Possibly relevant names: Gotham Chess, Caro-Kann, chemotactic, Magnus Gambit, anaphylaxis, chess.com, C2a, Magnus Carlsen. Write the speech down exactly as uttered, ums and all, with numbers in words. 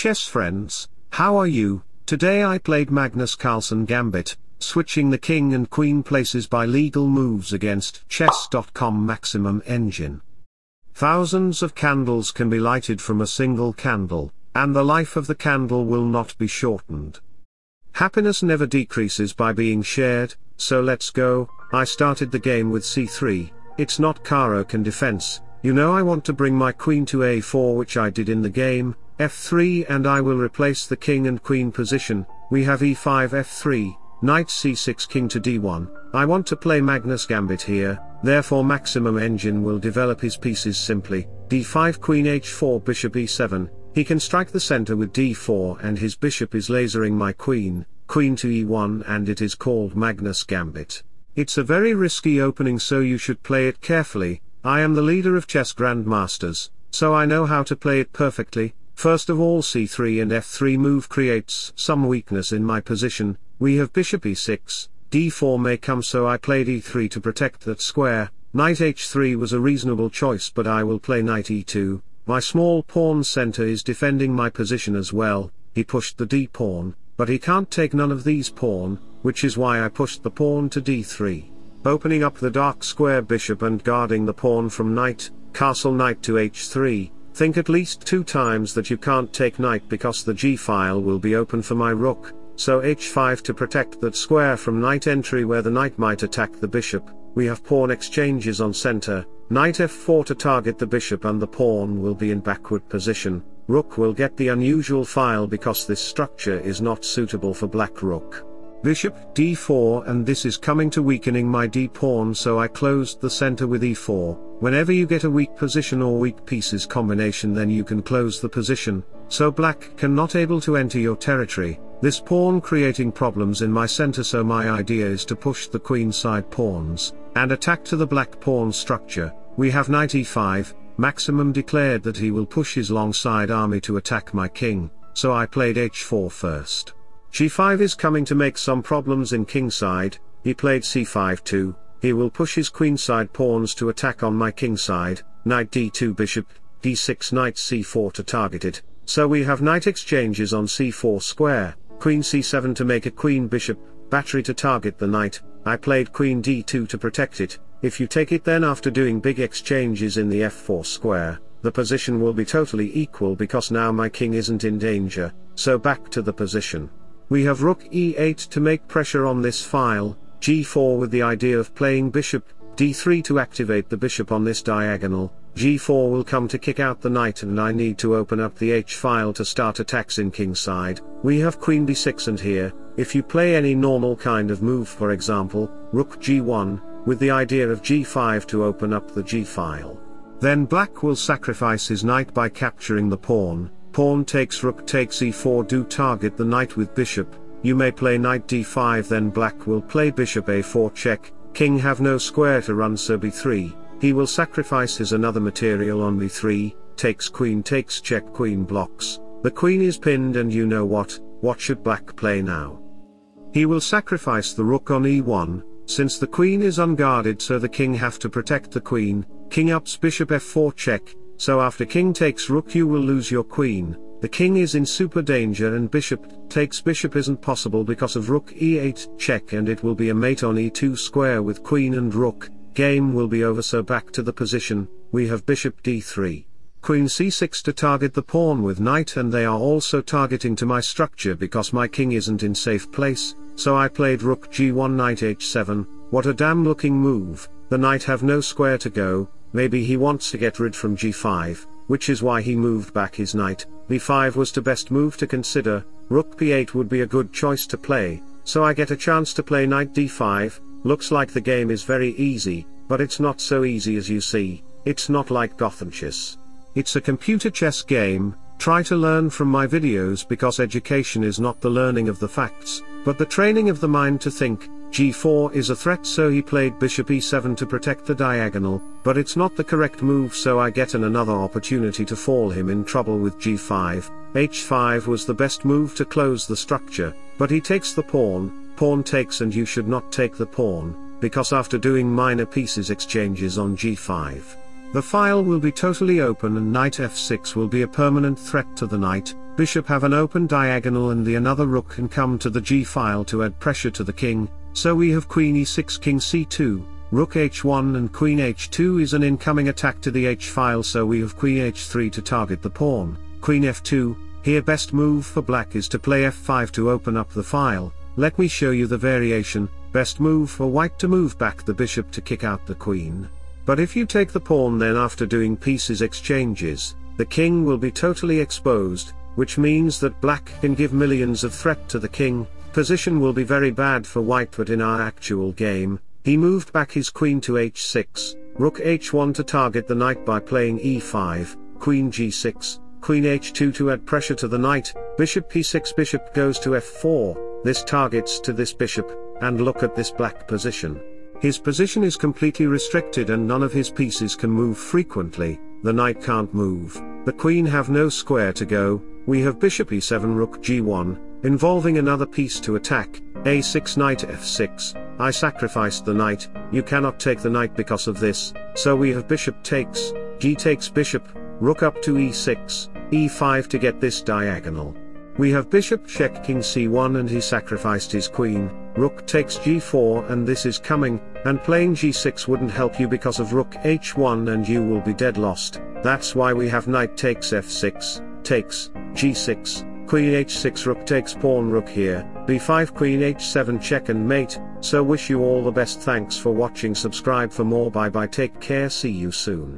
Chess friends, how are you? Today I played Magnus Carlsen Gambit, switching the king and queen places by legal moves against chess dot com maximum engine. Thousands of candles can be lighted from a single candle, and the life of the candle will not be shortened. Happiness never decreases by being shared, so let's go. I started the game with c three, it's not Caro-Kann defense, you know I want to bring my queen to a four, which I did in the game, f three, and I will replace the king and queen position. We have e five, f three, knight c six, king to d one. I want to play Magnus Gambit here, therefore maximum engine will develop his pieces simply, d five, queen h four, bishop e seven, he can strike the center with d four and his bishop is lasering my queen, queen to e one, and it is called Magnus Gambit. It's a very risky opening, so you should play it carefully. I am the leader of chess grandmasters, so I know how to play it perfectly. First of all, c three and f three move creates some weakness in my position. We have bishop e six, d four may come, so I played e three to protect that square. Knight h three was a reasonable choice, but I will play knight e two, my small pawn center is defending my position as well. He pushed the d-pawn, but he can't take none of these pawn, which is why I pushed the pawn to d three. Opening up the dark square bishop and guarding the pawn from knight, castle knight to h three. Think at least two times that you can't take knight because the g-file will be open for my rook, so h five to protect that square from knight entry where the knight might attack the bishop. We have pawn exchanges on center, knight f four to target the bishop and the pawn will be in backward position. Rook will get the unusual file because this structure is not suitable for black rook. Bishop d four, and this is coming to weakening my d-pawn, so I closed the center with e four. Whenever you get a weak position or weak pieces combination, then you can close the position, so black cannot able to enter your territory. This pawn creating problems in my center, so my idea is to push the queen side pawns, and attack to the black pawn structure. We have knight e five, maximum declared that he will push his long side army to attack my king, so I played h four first. g five is coming to make some problems in kingside. He played c five too, he will push his queenside pawns to attack on my kingside. Knight d two, bishop d six, knight c four to target it, so we have knight exchanges on c four square, queen c seven to make a queen bishop battery to target the knight. I played queen d two to protect it. If you take it, then after doing big exchanges in the f four square, the position will be totally equal because now my king isn't in danger, so back to the position. We have rook e eight to make pressure on this file, g four with the idea of playing bishop d three to activate the bishop on this diagonal. G four will come to kick out the knight, and I need to open up the h-file to start attacks in kingside. We have queen b six, and here, if you play any normal kind of move, for example, rook g one, with the idea of g five to open up the g-file, then black will sacrifice his knight by capturing the pawn. Pawn takes rook takes e four, do target the knight with bishop. You may play knight d five, then black will play bishop a four check. King have no square to run, so b three, he will sacrifice his another material on b three, takes queen takes check, queen blocks, the queen is pinned, and you know what, what should black play now? He will sacrifice the rook on e one, since the queen is unguarded, so the king have to protect the queen. King ups bishop f four check, so after king takes rook you will lose your queen, the king is in super danger, and bishop takes bishop isn't possible because of rook e eight check, and it will be a mate on e two square with queen and rook. Game will be over, so back to the position. We have bishop d three, queen c six to target the pawn with knight, and they are also targeting to my structure because my king isn't in safe place, so I played rook g one, knight h seven, what a damn looking move, the knight have no square to go. Maybe he wants to get rid from g five, which is why he moved back his knight. b five was the best move to consider, rook b eight would be a good choice to play, so I get a chance to play knight d five. Looks like the game is very easy, but it's not so easy as you see. It's not like Gotham Chess. It's a computer chess game. Try to learn from my videos, because education is not the learning of the facts, but the training of the mind to think. g four is a threat, so he played bishop e seven to protect the diagonal, but it's not the correct move, so I get an another opportunity to fall him in trouble with g five. h five was the best move to close the structure, but he takes the pawn, pawn takes, and you should not take the pawn, because after doing minor pieces exchanges on g five, the file will be totally open, and knight f six will be a permanent threat to the knight. bishop have an open diagonal and the another rook can come to the g-file to add pressure to the king, so we have queen e six, king c two, rook h one and queen h two is an incoming attack to the h-file, so we have queen h three to target the pawn, queen f two, here best move for black is to play f five to open up the file, let me show you the variation, best move for white to move back the bishop to kick out the queen. But if you take the pawn, then after doing pieces exchanges, the king will be totally exposed, which means that black can give millions of threat to the king, position will be very bad for white. But in our actual game, he moved back his queen to h six, rook h one to target the knight by playing e five, queen g six, queen h two to add pressure to the knight, bishop p six, bishop goes to f four, this targets to this bishop, and look at this black position. His position is completely restricted and none of his pieces can move frequently, the knight can't move, the queen have no square to go, we have bishop e seven, rook g one, involving another piece to attack, a six, knight f six, I sacrificed the knight, you cannot take the knight because of this, so we have bishop takes, g takes bishop, rook up to e six, e five to get this diagonal. We have bishop check, king c one and he sacrificed his queen, rook takes g four and this is coming, and playing g six wouldn't help you because of rook h one and you will be dead lost, that's why we have knight takes f six, takes, g six, queen h six, rook takes pawn, rook here, b five, queen h seven check and mate. So wish you all the best, thanks for watching, subscribe for more, bye bye, take care, see you soon.